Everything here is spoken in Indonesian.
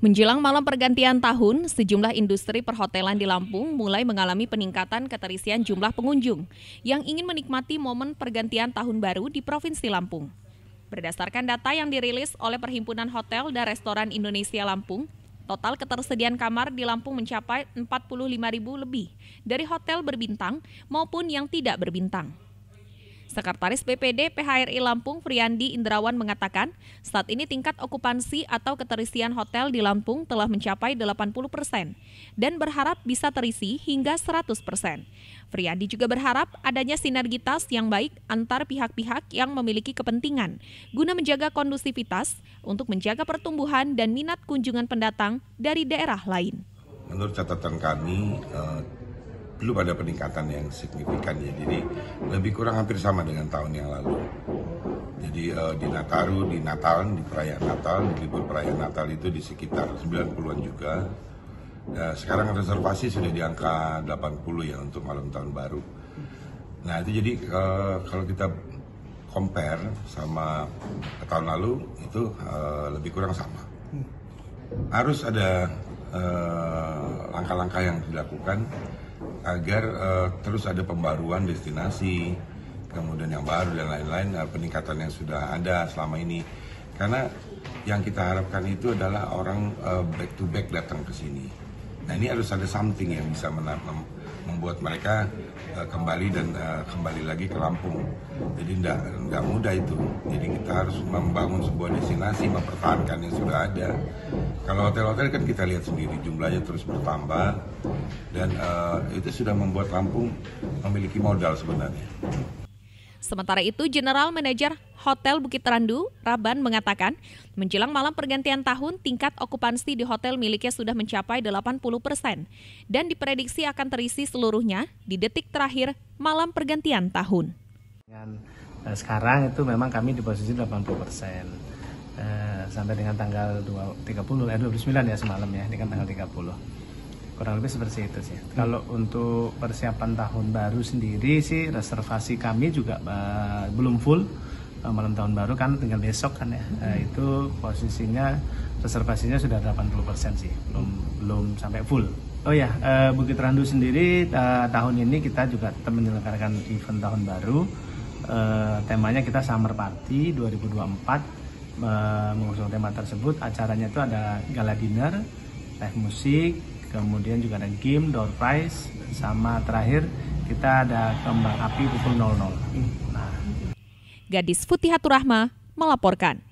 Menjelang malam pergantian tahun, sejumlah industri perhotelan di Lampung mulai mengalami peningkatan keterisian jumlah pengunjung yang ingin menikmati momen pergantian tahun baru di Provinsi Lampung. Berdasarkan data yang dirilis oleh Perhimpunan Hotel dan Restoran Indonesia Lampung, total ketersediaan kamar di Lampung mencapai 45.000 lebih dari hotel berbintang maupun yang tidak berbintang. Sekretaris BPD PHRI Lampung, Friandi Indrawan mengatakan, saat ini tingkat okupansi atau keterisian hotel di Lampung telah mencapai 80% dan berharap bisa terisi hingga 100%. Friandi juga berharap adanya sinergitas yang baik antar pihak-pihak yang memiliki kepentingan guna menjaga kondusivitas untuk menjaga pertumbuhan dan minat kunjungan pendatang dari daerah lain. Menurut catatan kami, belum ada peningkatan yang signifikan ya, jadi lebih kurang hampir sama dengan tahun yang lalu. Jadi di perayaan Natal, di libur perayaan Natal itu di sekitar 90-an juga. Nah, sekarang reservasi sudah di angka 80 ya untuk malam tahun baru. Nah itu jadi kalau kita compare sama tahun lalu itu lebih kurang sama. Harus ada langkah-langkah yang dilakukan agar terus ada pembaruan destinasi, kemudian yang baru dan lain-lain, peningkatan yang sudah ada selama ini. Karena yang kita harapkan itu adalah orang back to back datang ke sini. Nah ini harus ada something yang bisa membuat mereka kembali dan kembali lagi ke Lampung. Jadi nggak mudah itu. Jadi kita harus membangun sebuah destinasi, mempertahankan yang sudah ada. Kalau hotel-hotel kan kita lihat sendiri jumlahnya terus bertambah dan itu sudah membuat Lampung memiliki modal sebenarnya. Sementara itu, General Manager Hotel Bukit Randu Raban mengatakan, menjelang malam pergantian tahun, tingkat okupansi di hotel miliknya sudah mencapai 80% dan diprediksi akan terisi seluruhnya di detik terakhir malam pergantian tahun. Sekarang itu memang kami di posisi 80% sampai dengan tanggal 29 ya semalam ya, dengan tanggal 30. Kurang lebih seperti itu sih. Kalau untuk persiapan tahun baru sendiri sih, reservasi kami juga belum full. Malam tahun baru kan tinggal besok kan ya. Itu posisinya reservasinya sudah 80% sih, belum sampai full. Oh ya, Bukit Randu sendiri tahun ini kita juga menyelenggarakan event tahun baru. Temanya kita Summer Party 2024. Mengusung tema tersebut, acaranya itu ada gala dinner, live musik, kemudian juga ada game, door prize, sama terakhir kita ada kembang api pukul 00. Nah. Gadis Futiha Rahma melaporkan.